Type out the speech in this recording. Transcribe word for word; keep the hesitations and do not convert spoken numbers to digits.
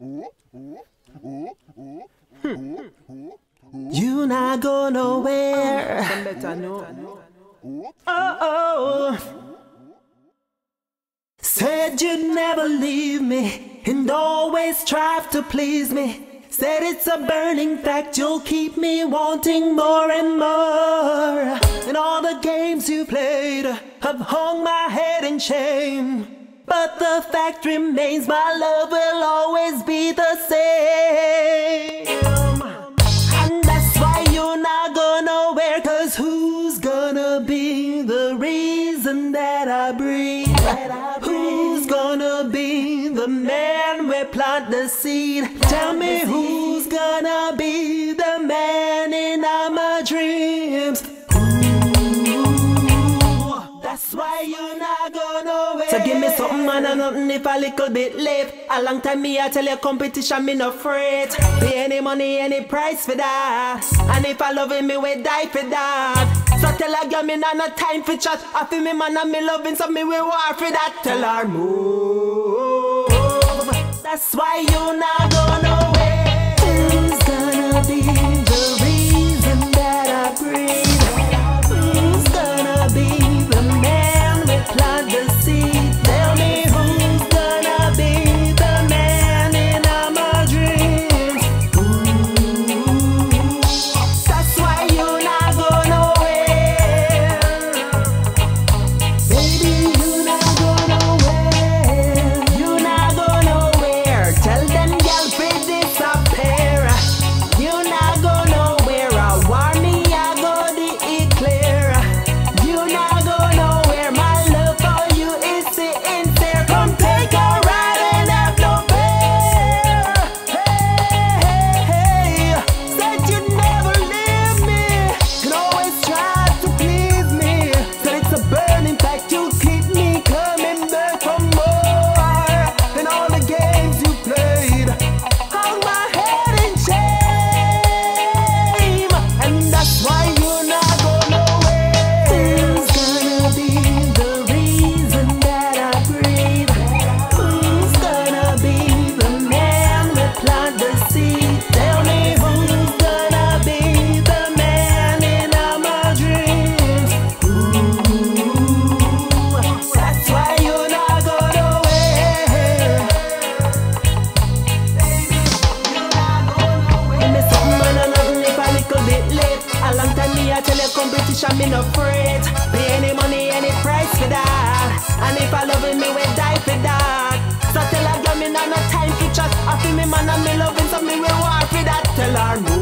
You're not going nowhere. Oh, oh. Said you'd never leave me and always strive to please me. Said it's a burning fact, you'll keep me wanting more and more. And all the games you played have hung my head in shame. But the fact remains, my love will always be the same. And that's why you're not going nowhere, 'cause who's gonna be the reason that I breathe? That I who's breathe. Gonna be the man where plant the seed? Plant Tell me who's seed. Gonna be the man in all my dreams? Ooh, that's why you're not going nowhere. So give me something, man, and nothing if a little bit left. A long time me, I tell you, competition, me no afraid. Pay any money, any price for that. And if I love it, me will die for that. So tell her, girl, me not no time for chat. I feel me man and me loving, so me will war for that. Tell her, move. That's why you not going nowhere. Who's gonna be the reason that I breathe? I'm in a freight. Pay any money, any price for that. And if I love it, me will die for that. So tell her, girl, me not no time for chat. I feel me man and me loving, so me will war for that. Tell her no.